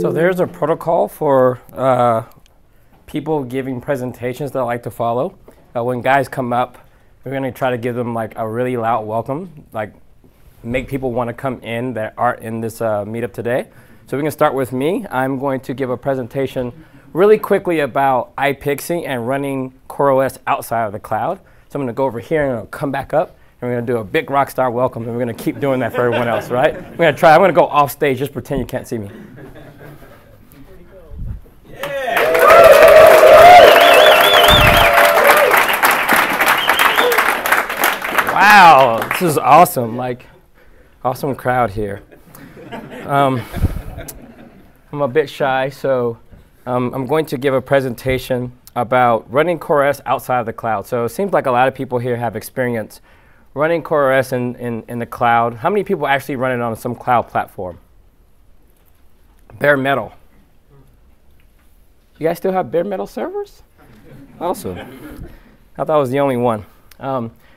So there's a protocol for people giving presentations that I like to follow. When guys come up, we're going to try to give them like a really loud welcome, like make people want to come in that aren't in this meetup today. So we can start with me. I'm going to give a presentation really quickly about iPXE and running CoreOS outside of the cloud. So I'm going to go over here and I'll come back up. And we're going to do a big rock star welcome, and we're going to keep doing that for everyone else, right? We're going to try. I'm going to go off stage. Just pretend you can't see me. Yeah. Wow, this is awesome. Like, awesome crowd here. I'm a bit shy, so I'm going to give a presentation about running CoreOS outside of the cloud. So it seems like a lot of people here have experience running CoreOS in the cloud. How many people actually run it on some cloud platform? Bare metal. You guys still have bare metal servers? Awesome. I thought I was the only one.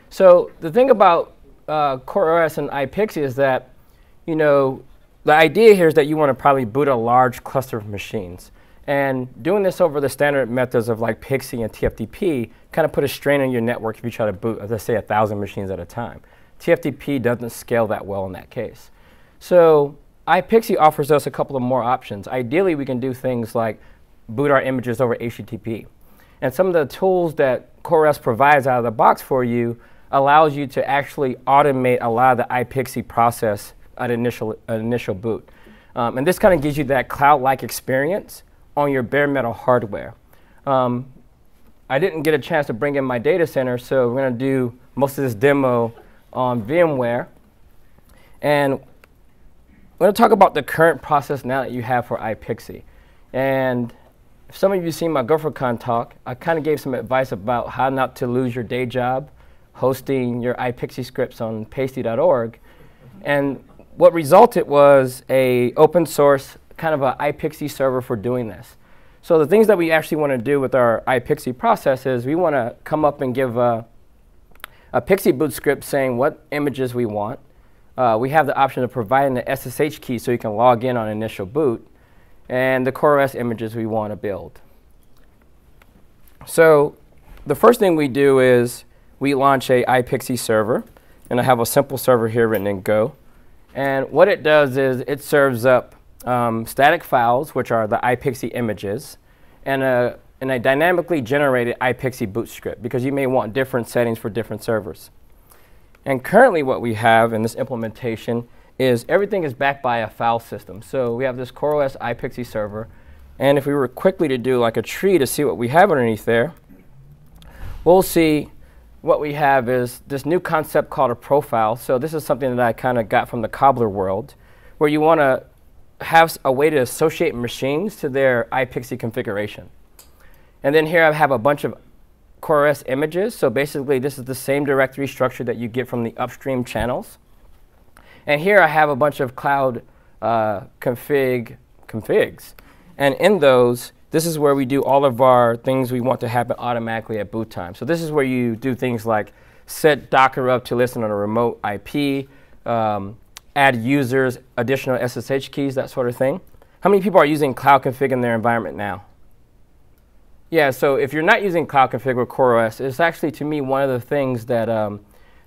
So the thing about CoreOS and iPXE is that, you know, the idea here is that you want to probably boot a large cluster of machines. And doing this over the standard methods of like PXE and TFTP kind of put a strain on your network if you try to boot, let's say, 1,000 machines at a time. TFTP doesn't scale that well in that case. So iPXE offers us a couple of more options. Ideally, we can do things like boot our images over HTTP. And some of the tools that CoreOS provides out of the box for you allows you to actually automate a lot of the iPXE process at initial boot. And this kind of gives you that cloud-like experience on your bare metal hardware. I didn't get a chance to bring in my data center, so we're going to do most of this demo on VMware. And we're going to talk about the current process now that you have for iPXE. And if some of you seen my GopherCon talk, I kind of gave some advice about how not to lose your day job hosting your iPXE scripts on pastie.org. And what resulted was an open source kind of an iPXE server for doing this. So the things that we actually want to do with our iPXE process is we want to come up and give a PXE boot script saying what images we want. We have the option of providing the SSH key so you can log in on initial boot, and the CoreOS images we want to build. So the first thing we do is we launch a iPXE server, and I have a simple server here written in Go. And what it does is it serves up static files, which are the iPXE images, and a dynamically generated iPXE boot script, because you may want different settings for different servers. And currently what we have in this implementation is everything is backed by a file system. So we have this CoreOS iPXE server, and if we were quickly to do like a tree to see what we have underneath there, we'll see what we have is this new concept called a profile. So this is something that I kind of got from the Cobbler world, where you want to have a way to associate machines to their iPXE configuration. And then here I have a bunch of CoreOS images. So basically, this is the same directory structure that you get from the upstream channels. And here I have a bunch of cloud configs. And in those, this is where we do all of our things we want to happen automatically at boot time. So this is where you do things like set Docker up to listen on a remote IP, add users, additional SSH keys, that sort of thing. How many people are using Cloud Config in their environment now? Yeah, so if you're not using Cloud Config with CoreOS, it's actually, to me, one of the things that,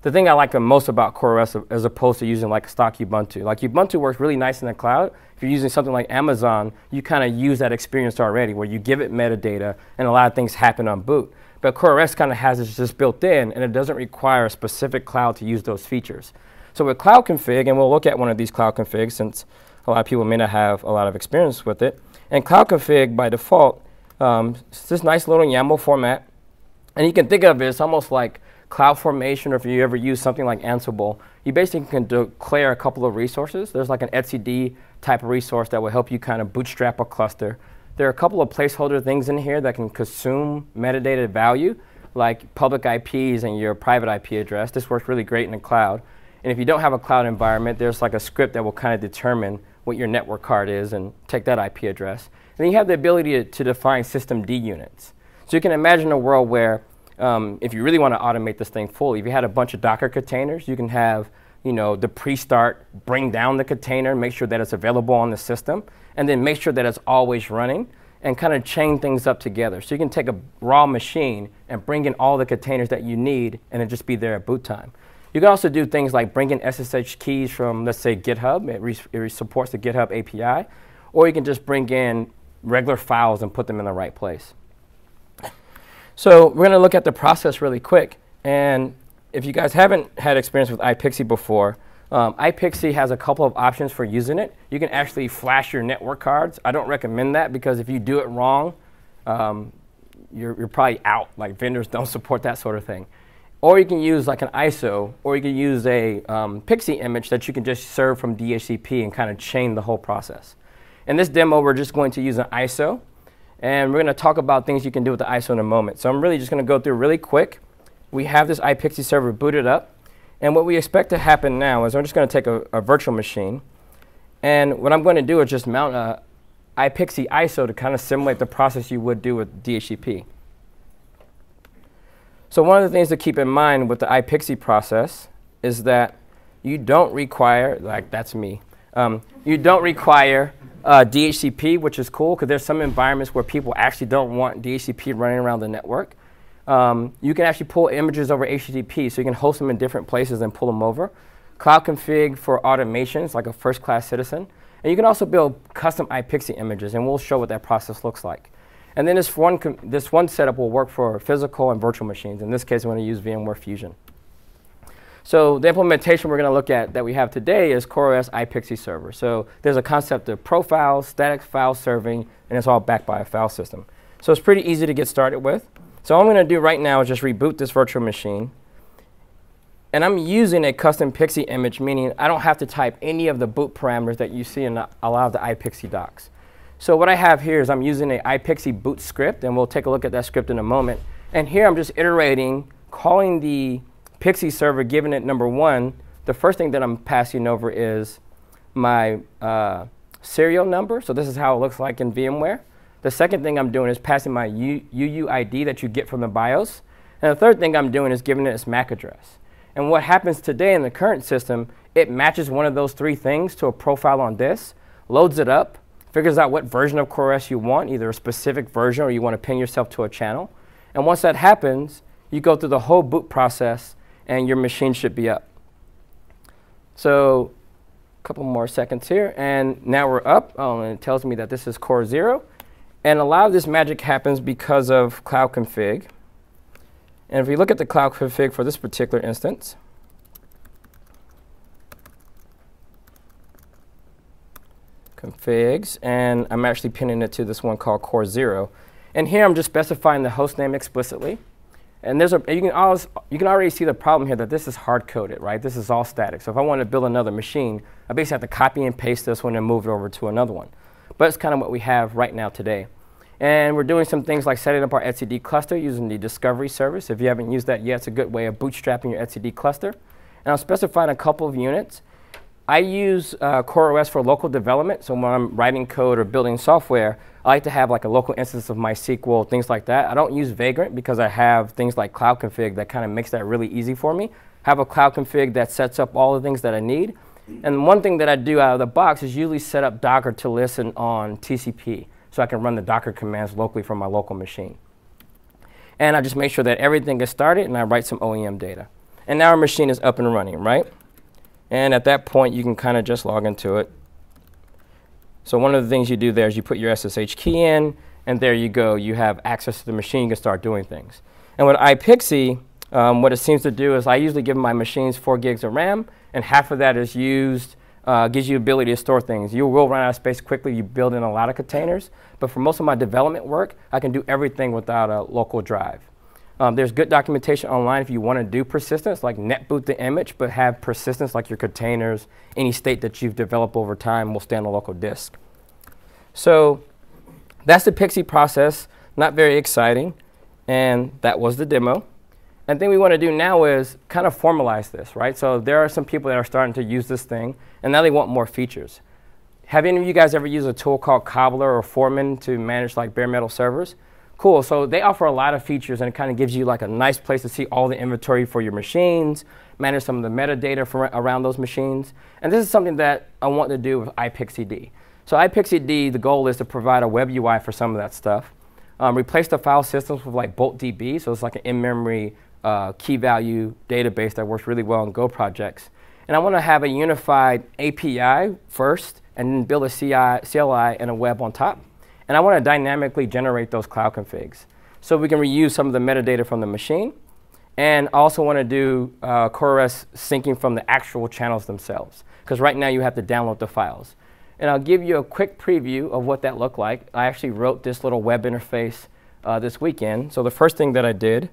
the thing I like the most about CoreOS as opposed to using like a stock Ubuntu. Like Ubuntu works really nice in the cloud. If you're using something like Amazon, you kind of use that experience already where you give it metadata and a lot of things happen on boot. But CoreOS kind of has this just built in, and it doesn't require a specific cloud to use those features. So with Cloud Config, and we'll look at one of these Cloud Configs since a lot of people may not have a lot of experience with it. And Cloud Config, by default, it's this nice little YAML format. And you can think of it as almost like CloudFormation, or if you ever use something like Ansible, you basically can declare a couple of resources. There's like an etcd type of resource that will help you kind of bootstrap a cluster. There are a couple of placeholder things in here that can consume metadata value, like public IPs and your private IP address. This works really great in the cloud. And if you don't have a cloud environment, there's like a script that will kind of determine what your network card is and take that IP address. And then you have the ability to define systemd units. So you can imagine a world where if you really want to automate this thing fully, if you had a bunch of Docker containers, you can have you know, the pre-start, bring down the container, make sure that it's available on the system, and then make sure that it's always running, and kind of chain things up together. So you can take a raw machine and bring in all the containers that you need, and it'll just be there at boot time. You can also do things like bring in SSH keys from, let's say, GitHub. It supports the GitHub API. Or you can just bring in regular files and put them in the right place. So we're going to look at the process really quick. And if you guys haven't had experience with iPXE before, iPXE has a couple of options for using it. You can actually flash your network cards. I don't recommend that because if you do it wrong, you're probably out. Like vendors don't support that sort of thing. Or you can use like an ISO, or you can use a PXE image that you can just serve from DHCP and kind of chain the whole process. In this demo, we're just going to use an ISO, and we're going to talk about things you can do with the ISO in a moment. So I'm really just going to go through really quick. We have this iPXE server booted up. And what we expect to happen now is I'm just going to take a virtual machine. And what I'm going to do is just mount an iPXE ISO to kind of simulate the process you would do with DHCP. So one of the things to keep in mind with the iPXE process is that you don't require, like that's me, you don't require DHCP, which is cool because there's some environments where people actually don't want DHCP running around the network. You can actually pull images over HTTP, so you can host them in different places and pull them over. Cloud Config for automations, like a first-class citizen. And you can also build custom iPXE images, and we'll show what that process looks like. And then this one setup will work for physical and virtual machines. In this case, I'm going to use VMware Fusion. So the implementation we're going to look at that we have today is CoreOS iPXE server. So there's a concept of profiles, static file serving, and it's all backed by a file system. So it's pretty easy to get started with. So all I'm going to do right now is just reboot this virtual machine. And I'm using a custom PXE image, meaning I don't have to type any of the boot parameters that you see in a lot of the iPXE docs. So what I have here is I'm using an iPXE boot script, and we'll take a look at that script in a moment. And here I'm just iterating, calling the PXE server, giving it number 1. The first thing that I'm passing over is my serial number. So this is how it looks like in VMware. The second thing I'm doing is passing my UUID that you get from the BIOS. And the third thing I'm doing is giving it its MAC address. And what happens today in the current system, it matches one of those three things to a profile on disk, loads it up, figures out what version of CoreOS you want, either a specific version or you want to pin yourself to a channel. And once that happens, you go through the whole boot process and your machine should be up. So a couple more seconds here. And now we're up. Oh, and it tells me that this is core 0. And a lot of this magic happens because of Cloud Config. And if we look at the Cloud Config for this particular instance, configs, and I'm actually pinning it to this one called core 0. And here I'm just specifying the host name explicitly. And there's you can already see the problem here that this is hard-coded, right? This is all static. So if I want to build another machine, I basically have to copy and paste this one and move it over to another one. But it's kind of what we have right now today. And we're doing some things like setting up our etcd cluster using the discovery service. If you haven't used that yet, it's a good way of bootstrapping your etcd cluster. And I'm specifying a couple of units. I use CoreOS for local development. So when I'm writing code or building software, I like to have like a local instance of MySQL, things like that. I don't use Vagrant because I have things like Cloud Config that kind of makes that really easy for me. I have a Cloud Config that sets up all the things that I need. And one thing that I do out of the box is usually set up Docker to listen on TCP so I can run the Docker commands locally from my local machine. And I just make sure that everything gets started and I write some OEM data. And now our machine is up and running, right? And at that point, you can kind of just log into it. So one of the things you do there is you put your SSH key in, and there you go. You have access to the machine. You can start doing things. And with iPXE, what it seems to do is I usually give my machines 4 gigs of RAM, and half of that is used, gives you the ability to store things. You will run out of space quickly. You build in a lot of containers. But for most of my development work, I can do everything without a local drive. There's good documentation online if you want to do persistence, like netboot the image, but have persistence like your containers. Any state that you've developed over time will stay on a local disk. So that's the PXE process. Not very exciting. And that was the demo. And the thing we want to do now is kind of formalize this, right? So there are some people that are starting to use this thing, and now they want more features. Have any of you guys ever used a tool called Cobbler or Foreman to manage like bare metal servers? Cool, so they offer a lot of features, and it kind of gives you like a nice place to see all the inventory for your machines, manage some of the metadata from around those machines. And this is something that I want to do with iPXED. So iPXED, the goal is to provide a web UI for some of that stuff. Replace the file systems with like BoltDB, so it's like an in-memory key value database that works really well in Go projects. And I want to have a unified API first, and then build a CLI and a web on top. And I want to dynamically generate those cloud configs, so we can reuse some of the metadata from the machine. And I also want to do CoreOS syncing from the actual channels themselves, because right now you have to download the files. And I'll give you a quick preview of what that looked like. I actually wrote this little web interface this weekend. So the first thing that I did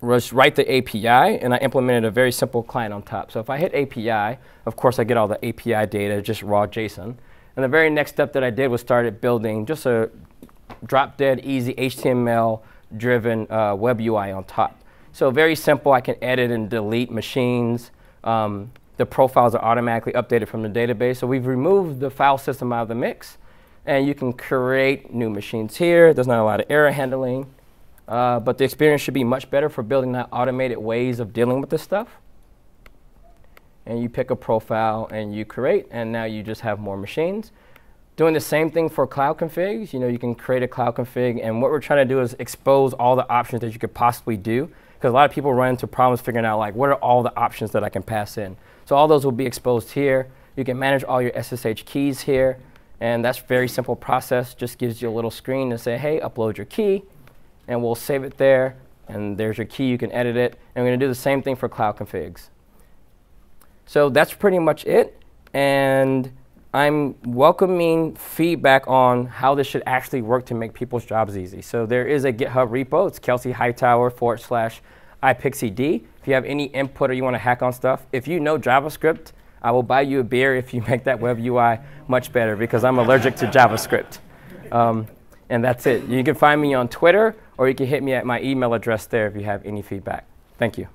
was write the API, and I implemented a very simple client on top. So if I hit API, of course I get all the API data, just raw JSON. And the very next step that I did was started building just a drop-dead easy HTML-driven web UI on top. So very simple. I can edit and delete machines. The profiles are automatically updated from the database. So we've removed the file system out of the mix. And you can create new machines here. There's not a lot of error handling. But the experience should be much better for building that automated ways of dealing with this stuff. And you pick a profile and you create. And now you just have more machines. Doing the same thing for cloud configs. You know, you can create a cloud config. And what we're trying to do is expose all the options that you could possibly do. Because a lot of people run into problems figuring out, like, what are all the options that I can pass in? So all those will be exposed here. You can manage all your SSH keys here. And that's a very simple process. Just gives you a little screen to say, hey, upload your key. And we'll save it there. And there's your key. You can edit it. And we're going to do the same thing for cloud configs. So that's pretty much it. And I'm welcoming feedback on how this should actually work to make people's jobs easy. So there is a GitHub repo. It's kelseyhightower/iPXED. If you have any input or you want to hack on stuff, if you know JavaScript, I will buy you a beer if you make that web UI much better, because I'm allergic to JavaScript. And that's it. You can find me on Twitter, or you can hit me at my email address there if you have any feedback. Thank you.